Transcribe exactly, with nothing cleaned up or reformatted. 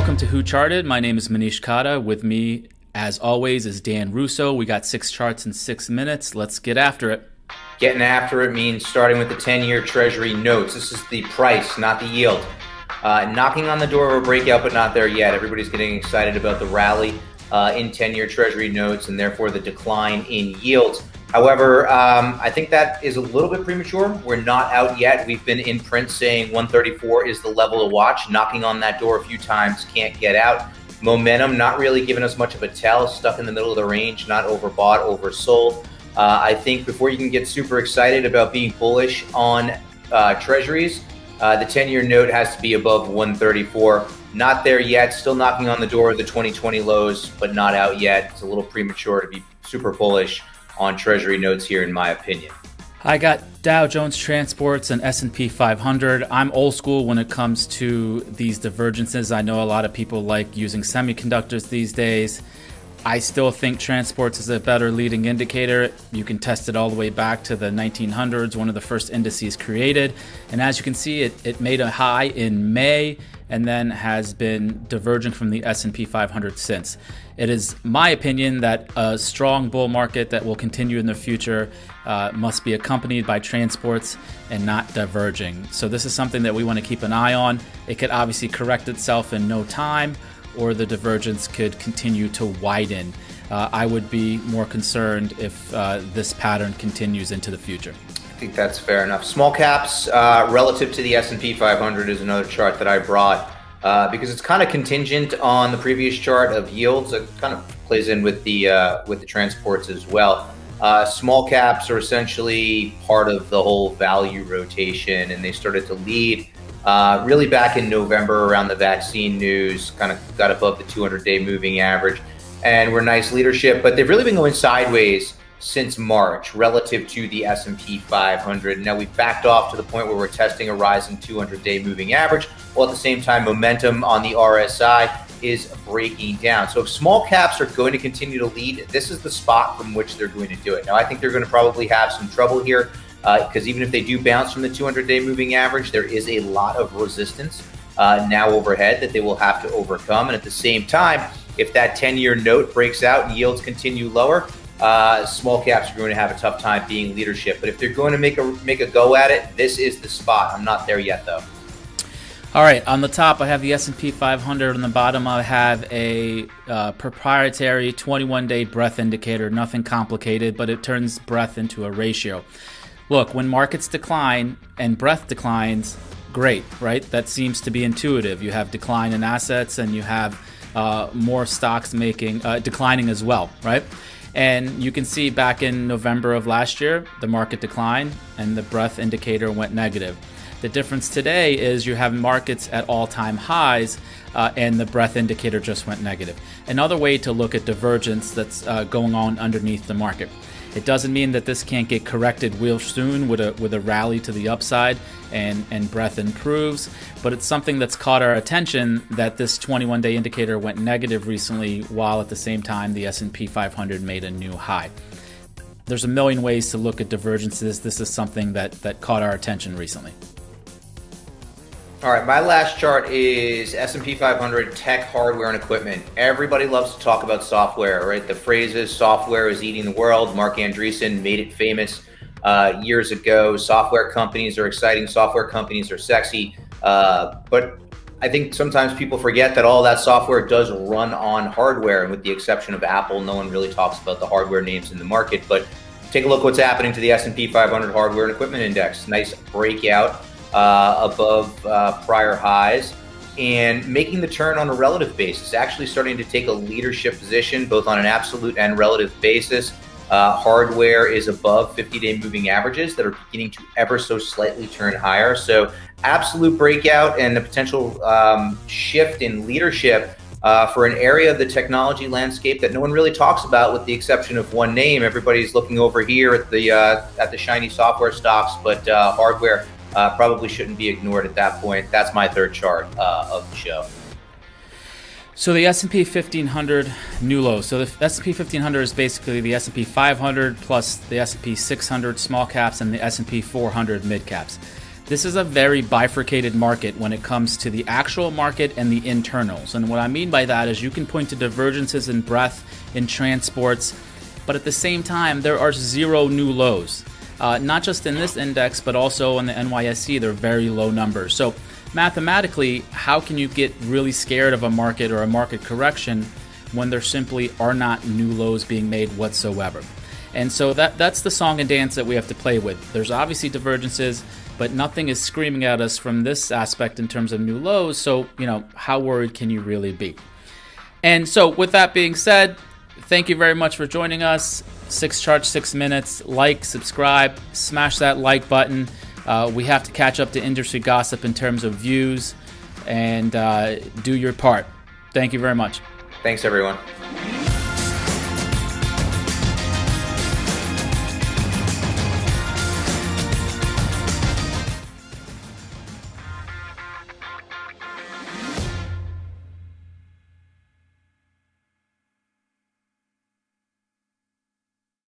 Welcome to Who Charted. My name is Manish Khatta. With me, as always, is Dan Russo. We got six charts in six minutes. Let's get after it. Getting after it means starting with the ten-year Treasury notes. This is the price, not the yield. Uh, knocking on the door of a breakout, but not there yet. Everybody's getting excited about the rally uh, in ten-year Treasury notes and therefore the decline in yields. However, um, I think that is a little bit premature. We're not out yet. We've been in print saying one thirty-four is the level to watch. Knocking on that door a few times, can't get out. Momentum, not really giving us much of a tell. Stuck in the middle of the range, not overbought, oversold. Uh, I think before you can get super excited about being bullish on uh, treasuries, uh, the ten-year note has to be above one thirty-four. Not there yet. Still knocking on the door of the twenty twenty lows, but not out yet. It's a little premature to be super bullish on Treasury notes here, in my opinion. I got Dow Jones Transports and S and P five hundred. I'm old school when it comes to these divergences. I know a lot of people like using semiconductors these days. I still think transports is a better leading indicator. You can test it all the way back to the nineteen hundreds, one of the first indices created. And as you can see, it, it made a high in May and then has been diverging from the S and P five hundred since. It is my opinion that a strong bull market that will continue in the future uh, must be accompanied by transports and not diverging. So this is something that we want to keep an eye on. It could obviously correct itself in no time, or the divergence could continue to widen. Uh, I would be more concerned if uh, this pattern continues into the future. I think that's fair enough. Small caps uh, relative to the S and P five hundred is another chart that I brought uh, because it's kind of contingent on the previous chart of yields. It kind of plays in with the, uh, with the transports as well. Uh, small caps are essentially part of the whole value rotation, and they started to lead Uh, really back in November around the vaccine news, kind of got above the two hundred day moving average and were nice leadership, but they've really been going sideways since March relative to the S and P five hundred. Now we've backed off to the point where we're testing a rise in two hundred day moving average, while at the same time momentum on the R S I is breaking down. So if small caps are going to continue to lead, this is the spot from which they're going to do it. Now I think they're going to probably have some trouble here, because uh, even if they do bounce from the two hundred day moving average, there is a lot of resistance uh, now overhead that they will have to overcome. And at the same time, if that ten-year note breaks out and yields continue lower, uh, small caps are going to have a tough time being leadership. But if they're going to make a, make a go at it, this is the spot. I'm not there yet, though. All right, on the top, I have the S and P five hundred. On the bottom, I have a uh, proprietary twenty-one day breadth indicator, nothing complicated, but it turns breadth into a ratio. Look, when markets decline and breadth declines, great, right? That seems to be intuitive. You have decline in assets and you have uh, more stocks making uh, declining as well, right? And you can see back in November of last year, the market declined and the breadth indicator went negative. The difference today is you have markets at all-time highs uh, and the breadth indicator just went negative. Another way to look at divergence that's uh, going on underneath the market. It doesn't mean that this can't get corrected real soon with a with a rally to the upside and, and breadth improves, but it's something that's caught our attention that this twenty-one day indicator went negative recently while at the same time the S and P five hundred made a new high. There's a million ways to look at divergences. This is something that, that caught our attention recently. All right, my last chart is S and P five hundred tech, hardware, and equipment. Everybody loves to talk about software, right? The phrase is software is eating the world. Marc Andreessen made it famous uh, years ago. Software companies are exciting. Software companies are sexy. Uh, but I think sometimes people forget that all that software does run on hardware. And with the exception of Apple, no one really talks about the hardware names in the market. But take a look what's happening to the S and P five hundred hardware and equipment index. Nice breakout Uh, above uh, prior highs and making the turn on a relative basis, actually starting to take a leadership position both on an absolute and relative basis. Uh, hardware is above fifty day moving averages that are beginning to ever so slightly turn higher. So absolute breakout and the potential um, shift in leadership uh, for an area of the technology landscape that no one really talks about with the exception of one name. Everybody's looking over here at the, uh, at the shiny software stocks, but uh, hardware Uh, probably shouldn't be ignored at that point. That's my third chart uh, of the show. So the S and P fifteen hundred new low. So the S and P fifteen hundred is basically the S and P five hundred plus the S and P six hundred small caps and the S and P four hundred mid caps. This is a very bifurcated market when it comes to the actual market and the internals. And what I mean by that is you can point to divergences in breadth in transports, but at the same time, there are zero new lows. Uh, not just in this index, but also on the N Y S E, they're very low numbers. So mathematically, how can you get really scared of a market or a market correction when there simply are not new lows being made whatsoever? And so that that's the song and dance that we have to play with. There's obviously divergences, but nothing is screaming at us from this aspect in terms of new lows. So, you know, how worried can you really be? And so with that being said, thank you very much for joining us. Six charts, six minutes. Like, subscribe, smash that like button. Uh, we have to catch up to industry gossip in terms of views, and uh, do your part. Thank you very much. Thanks, everyone.